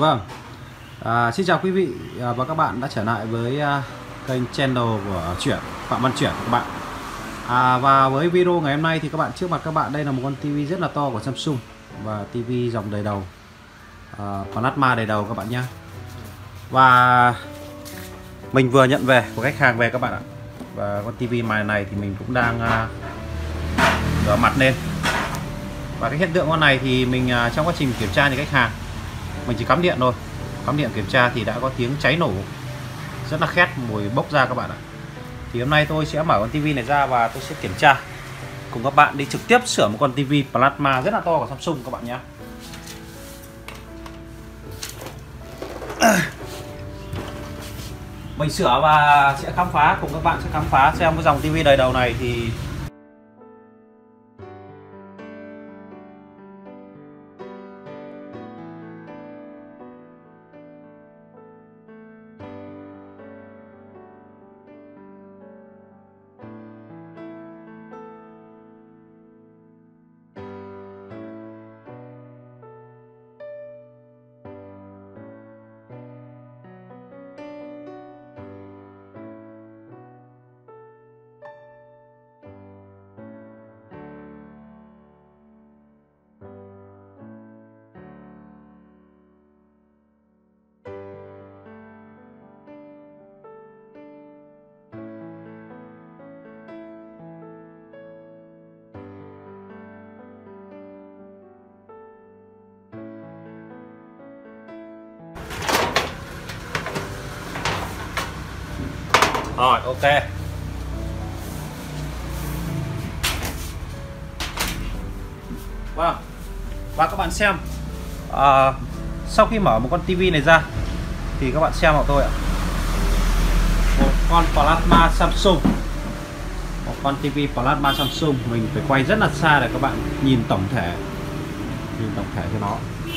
Vâng, xin chào quý vị và các bạn đã trở lại với kênh channel của Phạm Văn Chuyển các bạn. Và với video ngày hôm nay thì các bạn, trước mặt các bạn đây là một con TV rất là to của Samsung và TV dòng đời đầu, Plasma đời đầu các bạn nhé. Và mình vừa nhận về của khách hàng về các bạn ạ. Và con TV mài này thì mình cũng đang rửa mặt lên. Và cái hiện tượng con này thì mình trong quá trình kiểm tra thì khách hàng mình chỉ cắm điện thôi, cắm điện kiểm tra thì đã có tiếng cháy nổ rất là khét, mùi bốc ra các bạn ạ. Thì hôm nay tôi sẽ mở con TV này ra và tôi sẽ kiểm tra cùng các bạn đi trực tiếp sửa một con TV Plasma rất là to của Samsung các bạn nhé. Mình sửa và sẽ khám phá cùng các bạn, sẽ khám phá xem cái dòng TV đời đầu này thì rồi, ok. Vâng. Và các bạn xem, sau khi mở một con tivi này ra thì các bạn xem hộ tôi ạ. Một con Plasma Samsung. Một con tivi Plasma Samsung, mình phải quay rất là xa để các bạn nhìn tổng thể. Nhìn tổng thể cho nó.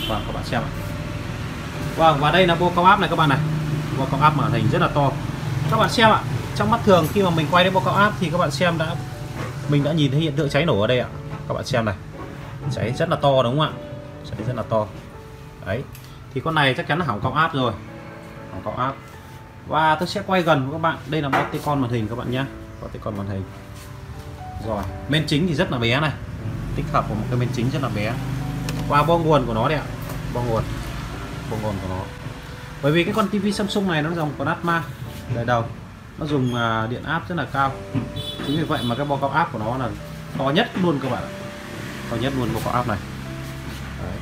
Vâng, các bạn xem ạ. Vâng, và đây là bộ cao áp này các bạn này. Bộ cao áp màn hình rất là to. Các bạn xem ạ, trong mắt thường khi mà mình quay đến bộ cao áp thì các bạn xem đã, mình đã nhìn thấy hiện tượng cháy nổ ở đây ạ. Các bạn xem này, cháy rất là to đúng không ạ? Cháy rất là to. Đấy, thì con này chắc chắn là hỏng cao áp rồi, hỏng cao áp. Và tôi sẽ quay gần với các bạn, đây là Panasonic màn hình các bạn nhé, Panasonic màn hình. Rồi, bên chính thì rất là bé này, tích hợp của một cái bên chính rất là bé. Và bo nguồn của nó đây ạ, bo nguồn của nó. Bởi vì cái con TV Samsung này nó dòng Plasma đời đầu, nó dùng điện áp rất là cao, chính vì vậy mà cái bo cao áp của nó là to nhất luôn các bạn ạ. To nhất luôn bo cao áp này. Đấy,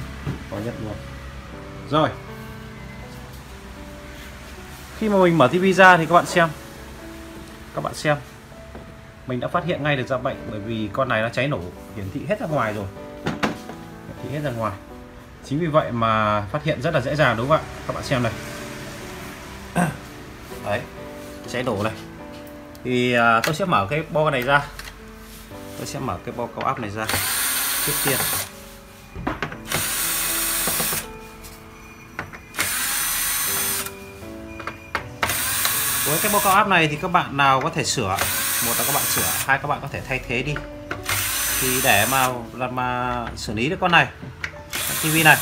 to nhất luôn. Rồi, khi mà mình mở tivi ra thì các bạn xem mình đã phát hiện ngay được ra bệnh, bởi vì con này nó cháy nổ, hiển thị hết ra ngoài rồi, hiển thị hết ra ngoài. Chính vì vậy mà phát hiện rất là dễ dàng đúng không ạ? Các bạn xem này. Đấy, cháy nổ này. Thì tôi sẽ mở cái bo này ra. Tôi sẽ mở cái bo cao áp này ra trước tiên. Với cái bo cao áp này thì các bạn nào có thể sửa, một là các bạn sửa, hai các bạn có thể thay thế đi. Thì để mà xử lý được con này, cái tivi này,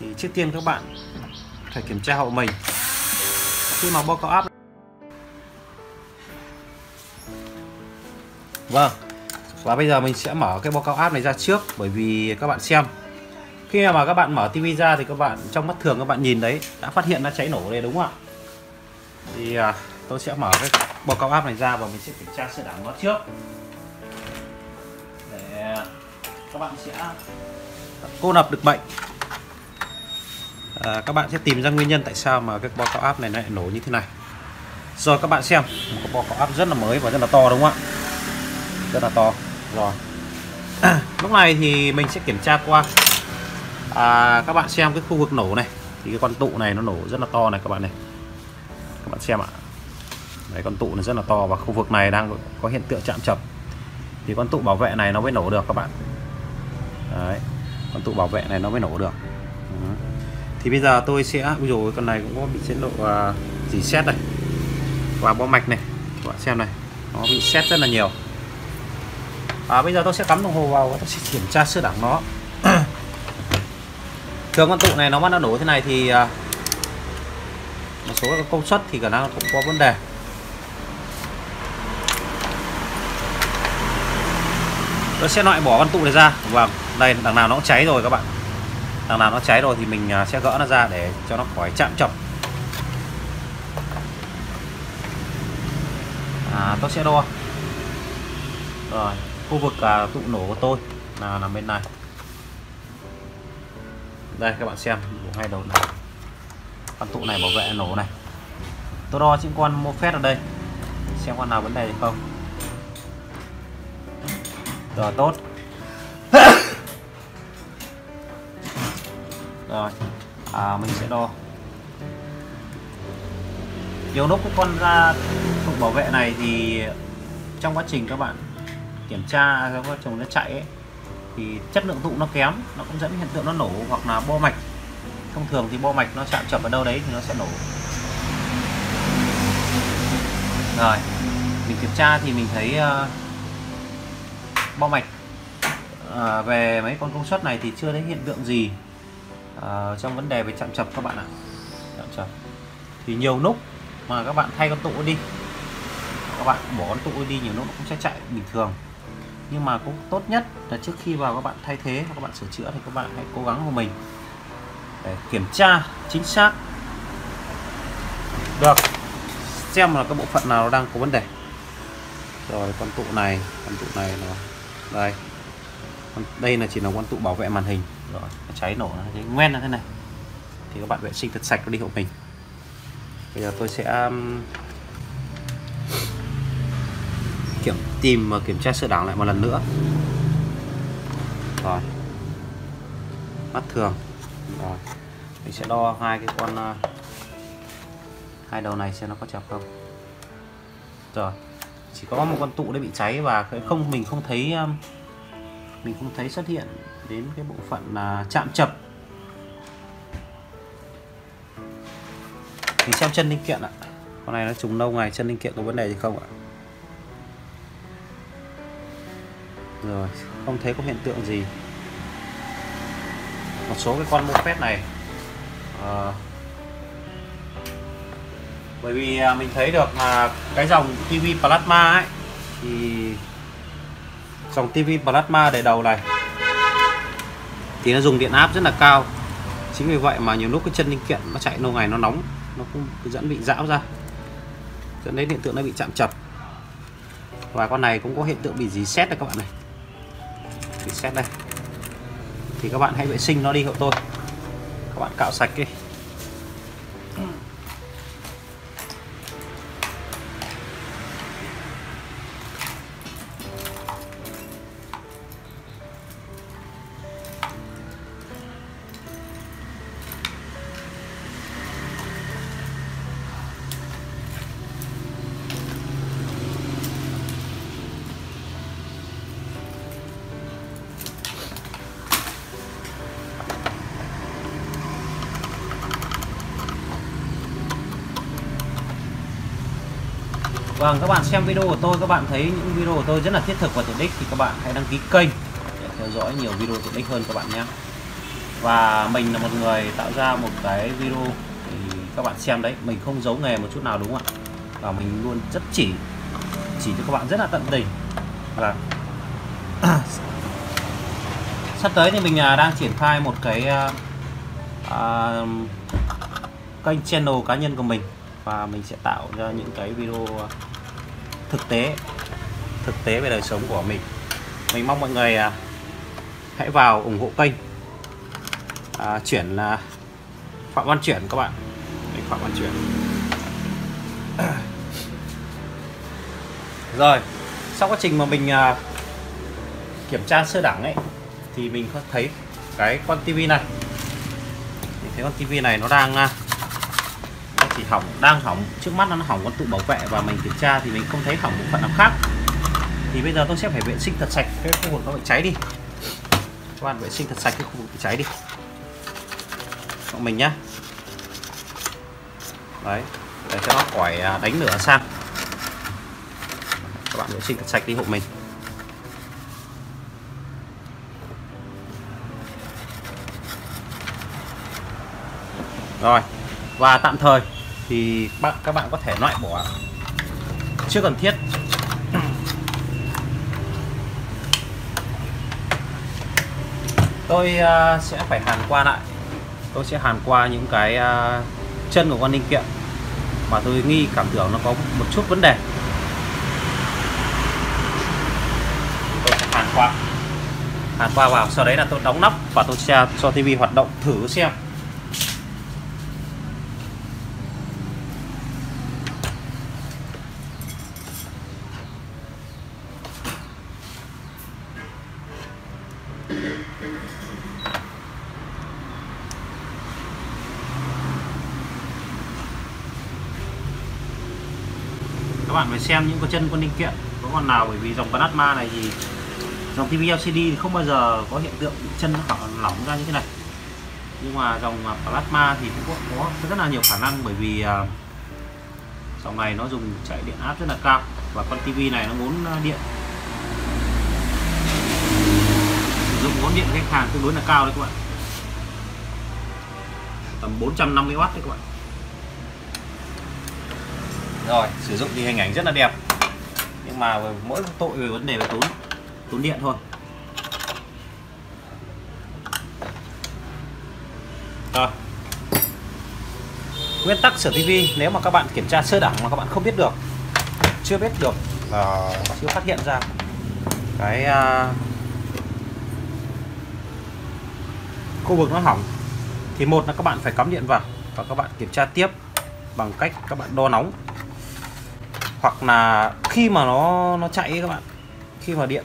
thì trước tiên các bạn phải kiểm tra hộ mình. Khi mà bo cao áp. Vâng. Và bây giờ mình sẽ mở cái bo cao áp này ra trước, bởi vì các bạn xem, khi mà các bạn mở tivi ra thì các bạn trong mắt thường các bạn nhìn đấy, đã phát hiện nó cháy nổ đây đúng không ạ? Thì tôi sẽ mở cái bo cao áp này ra và mình sẽ kiểm tra sơ đẳng nó trước. Để các bạn sẽ cô lập được bệnh. Các bạn sẽ tìm ra nguyên nhân tại sao mà cái bo cao áp này lại nổ như thế này. Rồi các bạn xem, một cái bo cao áp rất là mới và rất là to đúng không ạ? Rất là to. Rồi lúc này thì mình sẽ kiểm tra qua, các bạn xem cái khu vực nổ này, thì cái con tụ này nó nổ rất là to này các bạn này. Các bạn xem ạ. Đấy, con tụ này rất là to và khu vực này đang có hiện tượng chạm chập, thì con tụ bảo vệ này nó mới nổ được các bạn. Đấy, con tụ bảo vệ này nó mới nổ được. Thì bây giờ tôi sẽ, ui dồi, con này cũng có bị chế độ dỉ sét này và bo mạch này, các bạn xem này, nó bị sét rất là nhiều. Bây giờ tôi sẽ cắm đồng hồ vào và tôi sẽ kiểm tra sơ đẳng nó. Thường con tụ này nó bắt nó nổ thế này thì một số các công suất thì khả năng cũng có vấn đề. Tôi sẽ loại bỏ con tụ này ra. Vâng, đây đằng nào nó cũng cháy rồi các bạn. Đằng nào nó cháy rồi thì mình sẽ gỡ nó ra để cho nó khỏi chạm chọc. Tôi sẽ đo rồi khu vực tụ nổ của tôi là nằm bên này. Đây các bạn xem ngay đầu này, con tụ này bảo vệ nổ này. Tôi đo những con mô phét ở đây, xem con nào vấn đề gì không. Rồi tốt. Rồi mình sẽ đo. Nhiều lúc cái con ra cục bảo vệ này thì trong quá trình các bạn kiểm tra các chồng nó chạy ấy, thì chất lượng tụ nó kém, nó cũng dẫn đến hiện tượng nó nổ hoặc là bo mạch. Thông thường thì bo mạch nó chạm chập ở đâu đấy thì nó sẽ nổ. Rồi mình kiểm tra thì mình thấy bo mạch về mấy con công suất này thì chưa thấy hiện tượng gì trong vấn đề về chạm chập các bạn ạ. Chạm chập thì nhiều lúc mà các bạn thay con tụ đi, các bạn bỏ con tụ đi nhiều lúc nó cũng sẽ chạy bình thường. Nhưng mà cũng tốt nhất là trước khi vào các bạn thay thế, các bạn sửa chữa thì các bạn hãy cố gắng của mình để kiểm tra chính xác được xem là các bộ phận nào đang có vấn đề. Rồi con tụ này là đây, đây là chỉ là con tụ bảo vệ màn hình. Rồi cháy nổ nó nguyên là thế này thì các bạn vệ sinh thật sạch nó đi hộ mình. Bây giờ tôi sẽ kiểm tra sơ đẳng lại một lần nữa. Rồi mắt thường rồi mình sẽ đo hai đầu này xem nó có chập không. Rồi chỉ có một con tụ đã bị cháy và không, mình không thấy xuất hiện đến cái bộ phận là chạm chập. Mình xem chân linh kiện ạ. Con này nó trùng lâu ngày, chân linh kiện có vấn đề gì không ạ? Rồi không thấy có hiện tượng gì. Một số cái con mô phét này bởi vì mình thấy được là cái dòng TV Plasma ấy, thì dòng TV Plasma đời đầu này thì nó dùng điện áp rất là cao. Chính vì vậy mà nhiều lúc cái chân linh kiện nó chạy lâu ngày nó nóng, nó cũng dẫn bị rão ra, dẫn đến hiện tượng nó bị chạm chập. Và con này cũng có hiện tượng bị dì sét đây các bạn này, bị sét đây thì các bạn hãy vệ sinh nó đi hộ tôi. Các bạn cạo sạch đi. Vâng, các bạn xem video của tôi, các bạn thấy những video của tôi rất là thiết thực và tiện ích thì các bạn hãy đăng ký kênh để theo dõi nhiều video tiện ích hơn các bạn nhé. Và mình là một người tạo ra một cái video thì các bạn xem đấy, mình không giấu nghề một chút nào đúng không ạ? Và mình luôn rất chỉ cho các bạn rất là tận tình. Và sắp tới thì mình đang triển khai một cái kênh channel cá nhân của mình. Và mình sẽ tạo ra những cái video thực tế về đời sống của mình. Mình mong mọi người hãy vào ủng hộ kênh Phạm Văn Chuyển các bạn. Phạm Văn Chuyển. Rồi sau quá trình mà mình kiểm tra sơ đẳng ấy thì mình có thấy cái con tivi này. Mình thấy con tivi này nó đang thì đang hỏng, trước mắt nó hỏng con tụ bảo vệ và mình kiểm tra thì mình không thấy hỏng bộ phận nào khác. Thì bây giờ tôi sẽ phải vệ sinh thật sạch cái khu vực nó bị cháy đi. Các bạn vệ sinh thật sạch cái khu vực bị cháy đi. Bọn mình nhá. Đấy, để cho nó khỏi đánh lửa sang. Các bạn vệ sinh thật sạch đi hộ mình. Rồi, và tạm thời thì các bạn có thể loại bỏ chưa cần thiết. Tôi sẽ phải hàn qua lại. Tôi sẽ hàn qua những cái chân của con linh kiện mà tôi nghi cảm tưởng nó có một chút vấn đề. Tôi sẽ hàn qua vào, sau đấy là tôi đóng nắp và tôi sẽ cho TV hoạt động thử xem. Các bạn phải xem những cái chân con linh kiện có còn nào, bởi vì dòng Plasma này thì dòng TV LCD thì không bao giờ có hiện tượng chân nó còn lỏng ra như thế này, nhưng mà dòng Plasma thì cũng có rất là nhiều khả năng, bởi vì dòng này nó dùng chạy điện áp rất là cao và con TV này nó muốn điện, sử dụng vốn điện khách hàng tương đối là cao đấy các bạn, tầm 450W đấy các bạn. Rồi, sử dụng thì hình ảnh rất là đẹp, nhưng mà mỗi tội về vấn đề về tốn điện thôi. Rồi. Nguyên tắc sửa tivi nếu mà các bạn kiểm tra sơ đẳng mà các bạn không biết được, chưa phát hiện ra cái khu vực nó hỏng, thì một là các bạn phải cắm điện vào và các bạn kiểm tra tiếp bằng cách các bạn đo nóng, hoặc là khi mà nó chạy ấy các bạn, khi mà điện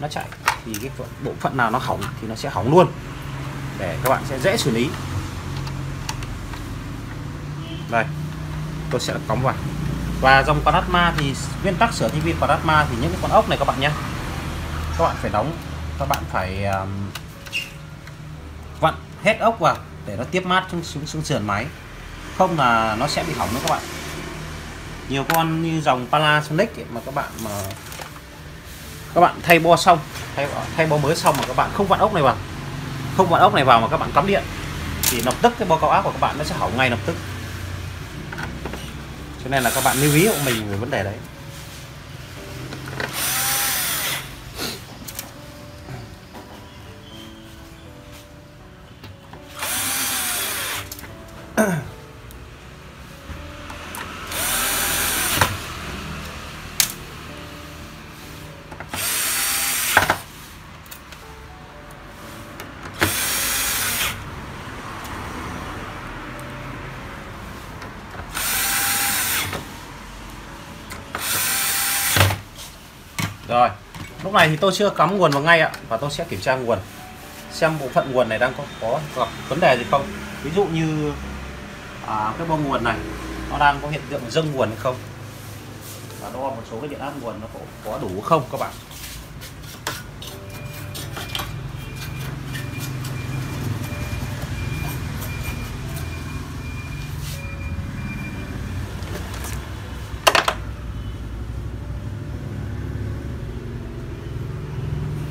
nó chạy thì cái bộ phận nào nó hỏng thì nó sẽ hỏng luôn, để các bạn sẽ dễ xử lý. Đây, tôi sẽ cắm vào. Và dòng Plasma thì nguyên tắc sửa TV Plasma thì những cái con ốc này các bạn nhé, các bạn phải đóng, các bạn phải vặn hết ốc vào để nó tiếp mát xuống sườn máy, không là nó sẽ bị hỏng đấy các bạn. Nhiều con như dòng Panasonic ấy, mà các bạn thay bo xong, thay bo mới xong mà các bạn không vặn ốc này vào, mà các bạn cắm điện thì lập tức cái bo cao áp của các bạn nó sẽ hỏng ngay lập tức. Cho nên là các bạn lưu ý hộ mình về vấn đề đấy. Rồi, lúc này thì tôi chưa cắm nguồn vào ngay ạ, và tôi sẽ kiểm tra nguồn xem bộ phận nguồn này đang có gặp vấn đề gì không. Ví dụ như cái bo nguồn này nó đang có hiện tượng dâng nguồn hay không, và đo một số cái điện áp nguồn nó có đủ không các bạn.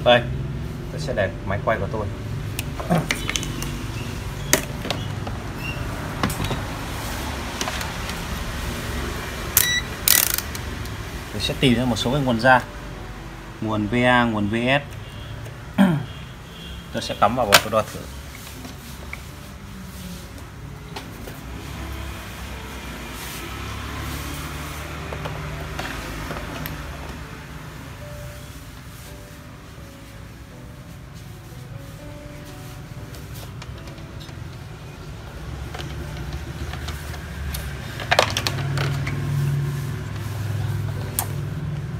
Đây, tôi sẽ để máy quay của tôi. Tôi sẽ tìm ra một số cái nguồn ra, nguồn VA, nguồn VS. Tôi sẽ cắm vào và tôi đo thử.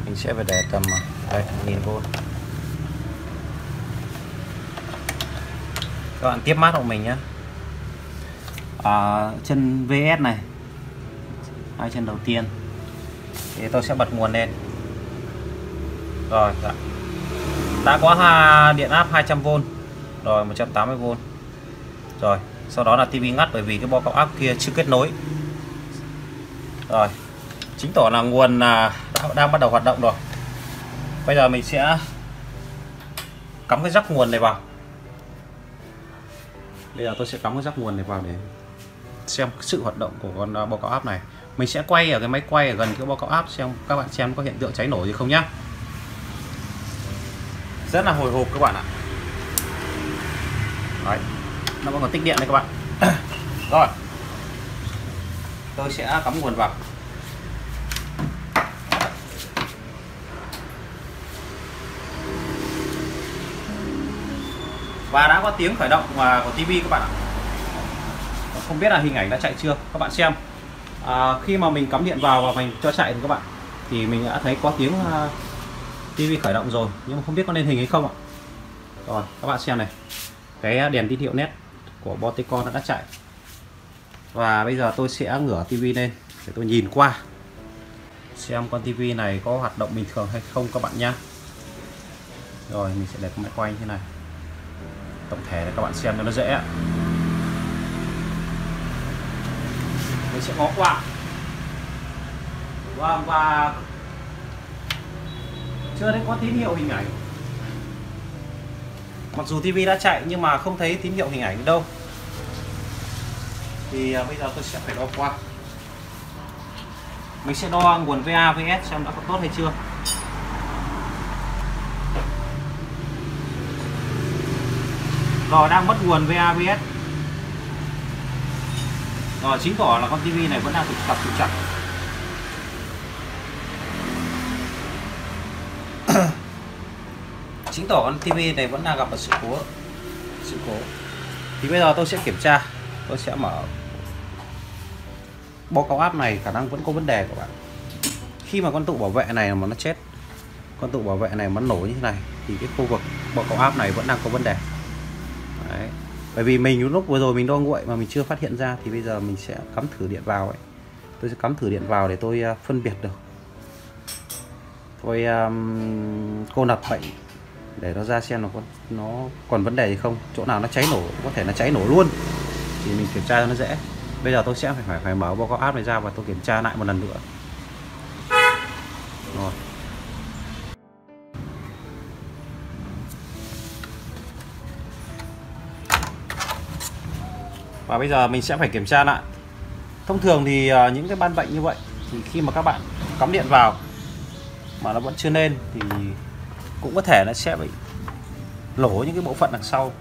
Mình sẽ phải để tầm 1000V. Các bạn tiếp mát hộ mình nhé. Chân VS này, hai chân đầu tiên thì tôi sẽ bật nguồn lên. Rồi, đã có điện áp 200V rồi, 180V rồi, sau đó là TV ngắt bởi vì cái bo cao áp kia chưa kết nối. Rồi, chính tỏ là nguồn đang bắt đầu hoạt động rồi. Bây giờ mình sẽ cắm cái rắc nguồn này vào. Để xem sự hoạt động của con báo cáo áp này. Mình sẽ quay ở cái máy quay ở gần cái báo cáo áp xem các bạn xem có hiện tượng cháy nổ gì không nhá. Rất là hồi hộp các bạn ạ. Đấy, nó vẫn còn tích điện đây các bạn. Rồi, tôi sẽ cắm nguồn vào. Và đã có tiếng khởi động của TV các bạn ạ. Không biết là hình ảnh đã chạy chưa, các bạn xem. Khi mà mình cắm điện vào và mình cho chạy thì các bạn, thì mình đã thấy có tiếng TV khởi động rồi, nhưng mà không biết có lên hình hay không ạ. Rồi các bạn xem này, cái đèn tín hiệu nét của Boticon đã chạy. Và bây giờ tôi sẽ ngửa TV lên để tôi nhìn qua xem con TV này có hoạt động bình thường hay không các bạn nhá. Rồi mình sẽ để cái máy quay như thế này, tổng thể để các bạn xem cho nó dễ. Mình sẽ ngó qua và chưa thấy có tín hiệu hình ảnh. Mặc dù TV đã chạy nhưng mà không thấy tín hiệu hình ảnh đâu. Thì bây giờ tôi sẽ phải đo qua. Mình sẽ đo nguồn VA, VS xem đã có tốt hay chưa. Rồi đang mất nguồn VA, VS. Rồi chính tỏ là con TV này vẫn đang trục trặc. Chính tỏ con TV này vẫn đang gặp một sự cố. Thì bây giờ tôi sẽ kiểm tra, tôi sẽ mở báo cáo áp này, khả năng vẫn có vấn đề các bạn. Khi mà con tụ bảo vệ này mà nó chết, con tụ bảo vệ này mà nó nổ như thế này thì cái khu vực báo cáo áp này vẫn đang có vấn đề. Đấy. Bởi vì mình lúc vừa rồi mình đo nguội mà mình chưa phát hiện ra, thì bây giờ mình sẽ cắm thử điện vào ấy. Tôi sẽ cắm thử điện vào để tôi phân biệt được. Tôi cô lập bệnh để nó ra xem nó còn vấn đề gì không, chỗ nào nó cháy nổ, có thể nó cháy nổ luôn. Thì mình kiểm tra cho nó dễ. Bây giờ tôi sẽ phải mở báo cáo áp này ra và tôi kiểm tra lại một lần nữa. Rồi. Và bây giờ mình sẽ phải kiểm tra lại. Thông thường thì những cái ban bệnh như vậy thì khi mà các bạn cắm điện vào mà nó vẫn chưa lên thì cũng có thể nó sẽ bị lổ những cái bộ phận đằng sau.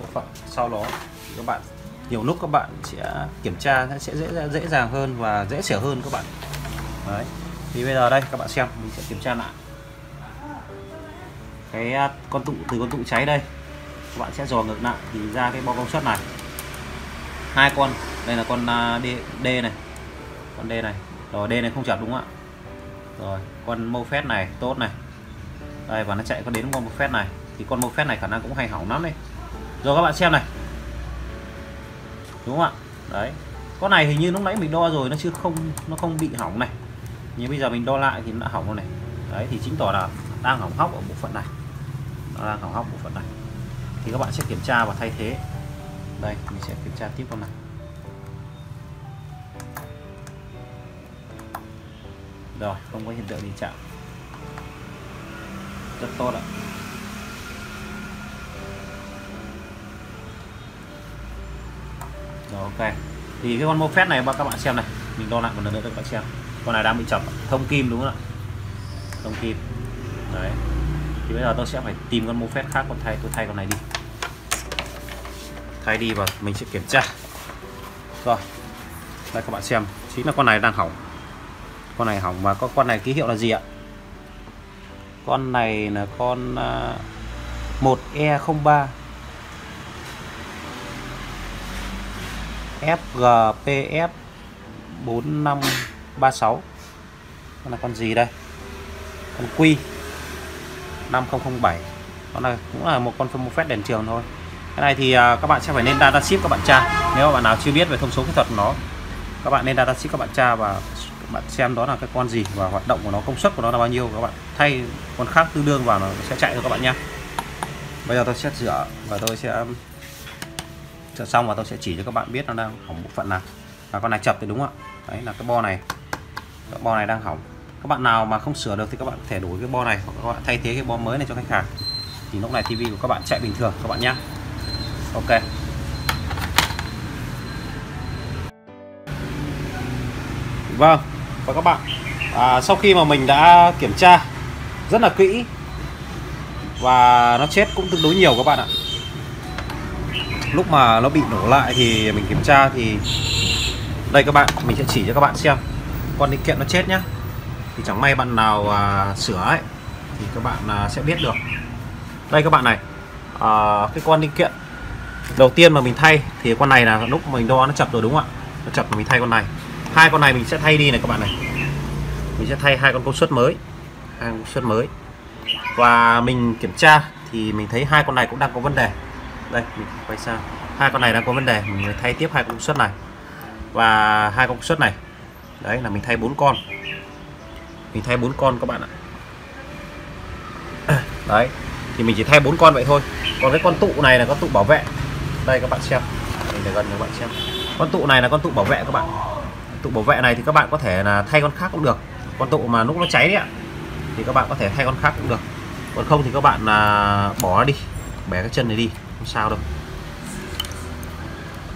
Bộ phận sau đó thì các bạn nhiều lúc các bạn sẽ kiểm tra nó sẽ dễ dàng hơn và dễ sửa hơn các bạn. Đấy. Thì bây giờ đây các bạn xem, mình sẽ kiểm tra lại cái con tụ, từ con tụ cháy đây các bạn sẽ dò ngược lại thì ra cái bo công suất này. Hai con, đây là con D này, con D này, rồi D này không chập đúng không ạ? Rồi con mâu phép này tốt này, đây và nó chạy có đến con mâu phép này, thì con mâu phép này khả năng cũng hay hỏng lắm đấy. Rồi các bạn xem này, đúng không ạ? Đấy, con này hình như lúc nãy mình đo rồi nó không bị hỏng này, nhưng bây giờ mình đo lại thì nó đã hỏng rồi này. Đấy thì chứng tỏ là đang hỏng hóc ở bộ phận này, nó đang hỏng hóc bộ phận này, thì các bạn sẽ kiểm tra và thay thế. Đây mình sẽ kiểm tra tiếp con này. Rồi không có hiện tượng gì chạm, rất tốt ạ. Rồi ok, thì cái con mô phép này các bạn xem này, mình đo lại một lần nữa cho các bạn xem, con này đang bị chập thông kim đúng không ạ? Thông kim. Đấy thì bây giờ tôi sẽ phải tìm con mô phép khác, tôi thay con này đi, thay đi và mình sẽ kiểm tra. Rồi đây các bạn xem, chính là con này đang hỏng, con này hỏng. Và con này ký hiệu là gì ạ? Con này là con 1E03 FGPF4536. Con là con gì đây? Con Q 5007. Con này cũng là một con phân mô phép đèn trường thôi. Cái này thì các bạn sẽ phải lên data sheet các bạn tra. Nếu bạn nào chưa biết về thông số kỹ thuật của nó, các bạn lên data sheet các bạn tra và các bạn xem đó là cái con gì và hoạt động của nó, công suất của nó là bao nhiêu, các bạn thay con khác tương đương vào nó sẽ chạy thôi các bạn nhé. Bây giờ tôi sẽ rửa và tôi sẽ rửa xong và tôi sẽ chỉ cho các bạn biết nó đang hỏng bộ phận nào. Và con này chập thì đúng không ạ? Đấy là cái bo này, cái bo này đang hỏng. Các bạn nào mà không sửa được thì các bạn có thể đổi cái bo này hoặc các bạn thay thế cái bo mới này cho khách hàng, thì lúc này TV của các bạn chạy bình thường các bạn nhé. Ok. Vâng, và các bạn, sau khi mà mình đã kiểm tra rất là kỹ và nó chết cũng tương đối nhiều các bạn ạ. Lúc mà nó bị nổ lại thì mình kiểm tra thì đây các bạn, mình sẽ chỉ cho các bạn xem con linh kiện nó chết nhá. Thì chẳng may bạn nào sửa ấy thì các bạn sẽ biết được. Đây các bạn này, cái con linh kiện đầu tiên mà mình thay thì con này là lúc mình đo nó chập rồi đúng không ạ? Nó chập mà mình thay con này. Hai con này mình sẽ thay đi này các bạn này. Mình sẽ thay hai con công suất mới. Hai công suất mới. Và mình kiểm tra thì mình thấy hai con này cũng đang có vấn đề. Đây, mình quay sang. Hai con này đang có vấn đề, mình thay tiếp hai công suất này. Và hai công suất này. Đấy là mình thay 4 con. Mình thay 4 con các bạn ạ. Đấy, thì mình chỉ thay 4 con vậy thôi. Còn cái con tụ này là con tụ bảo vệ. Đây các bạn xem. Mình để gần cho các bạn xem. Con tụ này là con tụ bảo vệ các bạn. Tụ bảo vệ này thì các bạn có thể là thay con khác cũng được. Con tụ mà lúc nó cháy đấy ạ, thì các bạn có thể thay con khác cũng được. Còn không thì các bạn bỏ nó đi, bẻ cái chân này đi, không sao đâu.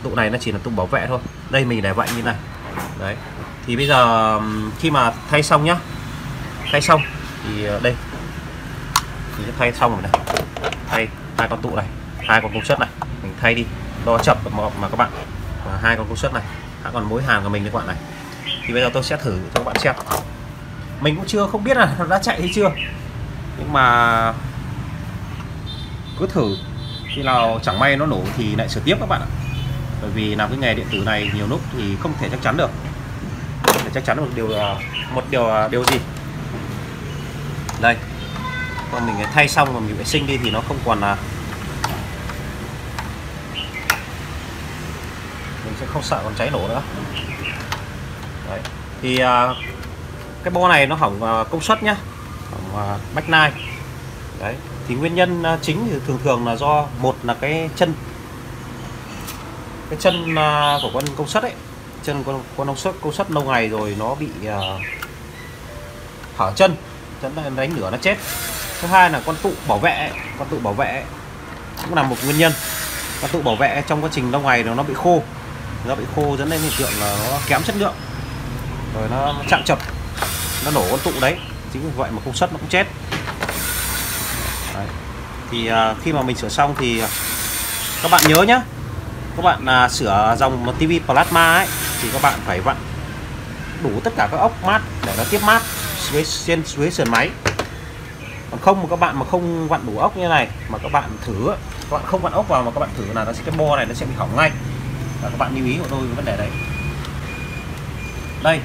Tụ này nó chỉ là tụ bảo vệ thôi. Đây mình để vậy như này. Đấy. Thì bây giờ khi mà thay xong nhá, thay xong thì đây mình sẽ thay xong rồi này. Thay hai con tụ này, hai con công suất này, mình thay đi. Đo chập mà các bạn, và hai con công suất này. Còn mối hàn của mình các bạn này. Thì bây giờ tôi sẽ thử cho các bạn xem. Mình cũng không biết là nó đã chạy hay chưa, nhưng mà cứ thử. Khi nào chẳng may nó nổ thì lại sửa tiếp các bạn ạ. Bởi vì làm cái nghề điện tử này nhiều lúc thì không thể chắc chắn được. Để chắc chắn được một điều gì. Đây, còn mình thay xong và mình vệ sinh đi thì nó không còn là sẽ không sợ còn cháy nổ nữa. Đấy. Thì cái bo này nó hỏng công suất nhá, hỏng bách nai. Đấy. Thì nguyên nhân chính thì thường thường là do một là cái chân của con công suất ấy, chân con công suất lâu ngày rồi nó bị hở chân đánh lửa nó chết. Thứ hai là con tụ bảo vệ cũng là một nguyên nhân. Con tụ bảo vệ trong quá trình lâu ngày nó bị khô. Nó bị khô dẫn đến hiện tượng là nó kém chất lượng, rồi nó chạm chập, nó nổ con tụ đấy. Chính vì vậy mà công suất nó cũng chết. Đấy. Thì khi mà mình sửa xong thì các bạn nhớ nhá, các bạn sửa dòng TV Plasma ấy thì các bạn phải vặn đủ tất cả các ốc mát để nó tiếp mát dưới sườn máy. Còn không mà các bạn mà không vặn đủ ốc như này mà các bạn thử, các bạn không vặn ốc vào mà các bạn thử là nó sẽ, cái bo này nó sẽ bị hỏng ngay. Và các bạn lưu ý của tôi về vấn đề đấy. Đây,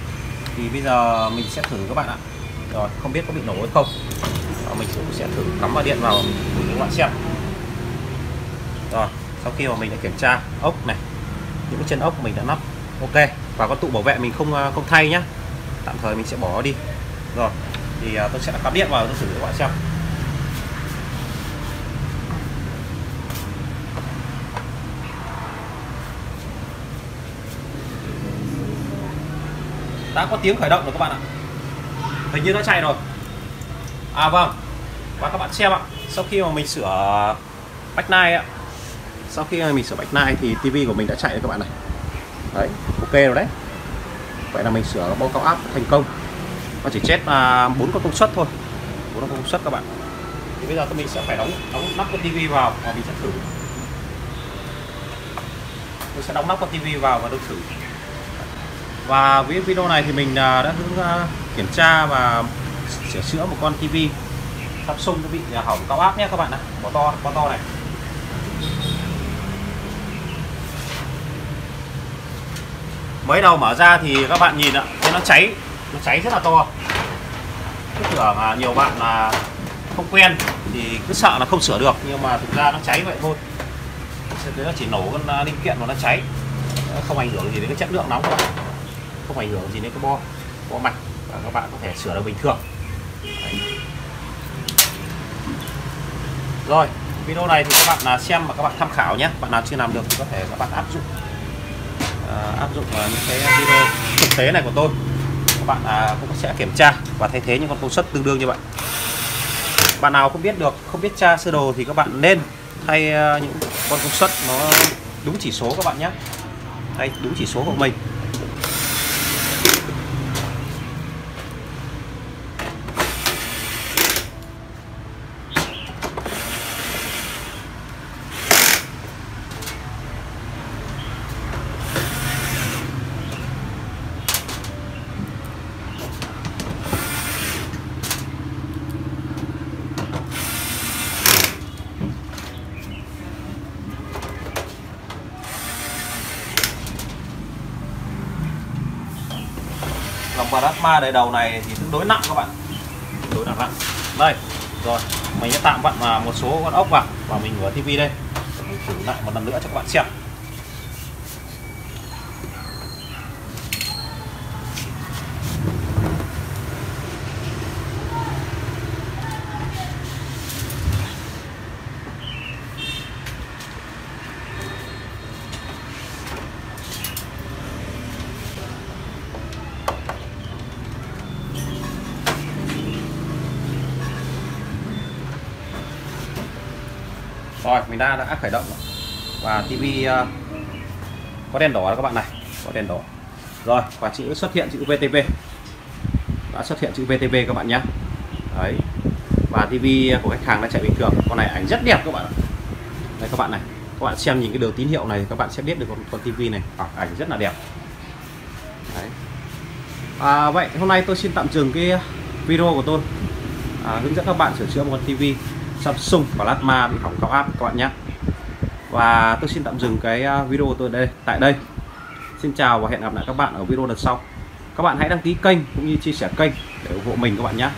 thì bây giờ mình sẽ thử các bạn ạ. Rồi, không biết có bị nổ hay không. Rồi, mình cũng sẽ thử cắm vào điện vào để các bạn xem. Rồi, sau khi mà mình đã kiểm tra ốc này, những cái chân ốc mình đã lắp ok. Và con tụ bảo vệ mình không thay nhá. Tạm thời mình sẽ bỏ đi. Rồi, thì tôi sẽ cắm điện vào tôi thử các bạn xem. Đã có tiếng khởi động rồi các bạn ạ. Hình như nó chạy rồi. À vâng. Và các bạn xem ạ, sau khi mà mình sửa bách nai ạ, sau khi mình sửa bách nai thì tivi của mình đã chạy rồi các bạn này. Đấy, ok rồi đấy. Vậy là mình sửa bo cao áp thành công. Nó chỉ chết 4 con công suất thôi. 4 con công suất các bạn. Thì bây giờ mình sẽ phải đóng nắp con tivi vào và mình sẽ thử. Tôi sẽ đóng nắp con tivi vào và tôi thử. Và với video này thì mình đã kiểm tra và sửa chữa một con TV Samsung nó bị hỏng cao áp nhé các bạn ạ. Bỏ to này. Mới đầu mở ra thì các bạn nhìn ạ, thấy nó cháy rất là to. Cứ tưởng là nhiều bạn là không quen thì cứ sợ là không sửa được, nhưng mà thực ra nó cháy vậy thôi. Thế nó chỉ nổ con linh kiện mà nó cháy, nó không ảnh hưởng gì đến cái chất lượng nóng các bạn. Không ảnh hưởng gì đến cái bo mạch và các bạn có thể sửa được bình thường. Đấy. Rồi, video này thì các bạn là xem và các bạn tham khảo nhé. Bạn nào chưa làm được thì có thể các bạn áp dụng những cái video thực tế này của tôi. Các bạn cũng sẽ kiểm tra và thay thế những con công suất tương đương như vậy. Bạn nào không biết tra sơ đồ thì các bạn nên thay những con công suất nó đúng chỉ số các bạn nhé. Thay đúng chỉ số của mình. Plasma đời đầu này thì tương đối nặng các bạn, tương đối nặng. Đây, rồi mình sẽ tạm vặn vào một số con ốc vào và mình mở tivi đây, mình thử lại một lần nữa cho các bạn xem. Rồi mình đã khởi động và tivi có đèn đỏ các bạn này, có đèn đỏ rồi và chữ xuất hiện chữ VTV, đã xuất hiện chữ VTV các bạn nhé. Đấy, và tivi của khách hàng đã chạy bình thường. Con này ảnh rất đẹp các bạn, đây các bạn này, các bạn xem nhìn cái đường tín hiệu này các bạn sẽ biết được con tivi này ảnh rất là đẹp. Đấy. Vậy hôm nay tôi xin tạm dừng cái video của tôi hướng dẫn các bạn sửa chữa một con tivi Samsung Plasma bị hỏng cao áp các bạn nhé. Và tôi xin tạm dừng cái video của tôi tại đây. Xin chào và hẹn gặp lại các bạn ở video lần sau. Các bạn hãy đăng ký kênh cũng như chia sẻ kênh để ủng hộ mình các bạn nhé.